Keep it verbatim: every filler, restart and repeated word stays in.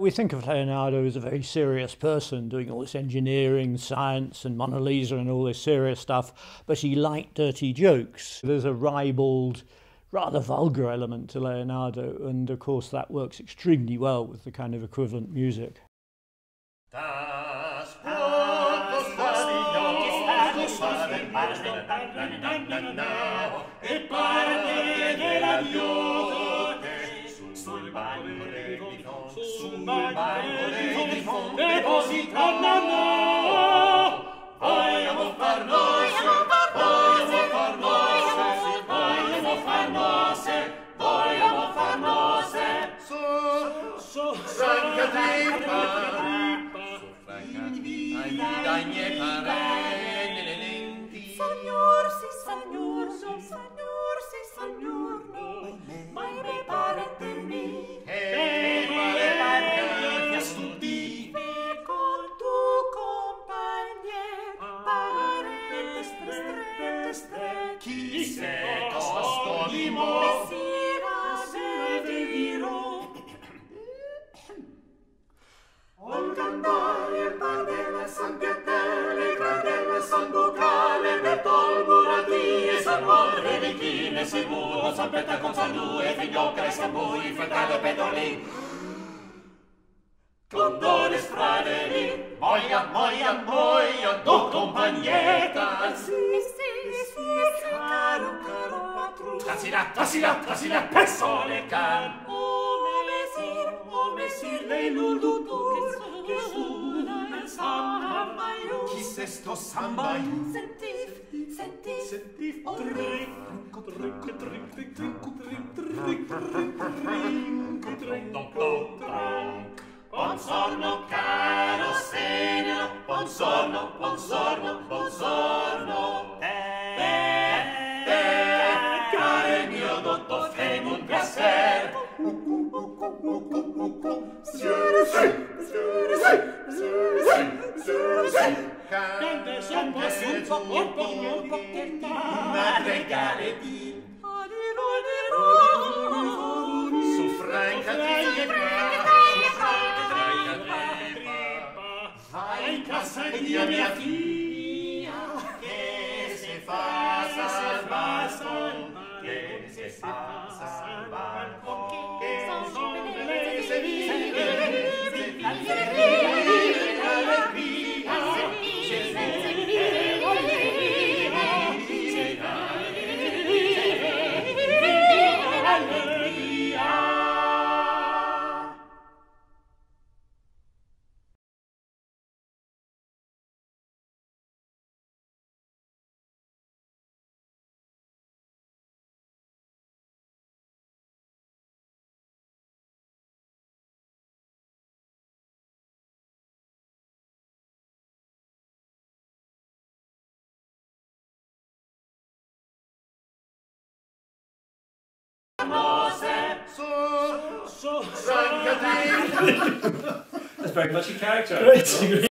We think of Leonardo as a very serious person, doing all this engineering, science and Mona Lisa and all this serious stuff, but he liked dirty jokes. There's a ribald, rather vulgar element to Leonardo, and of course that works extremely well with the kind of equivalent music. That's very much a character. Great.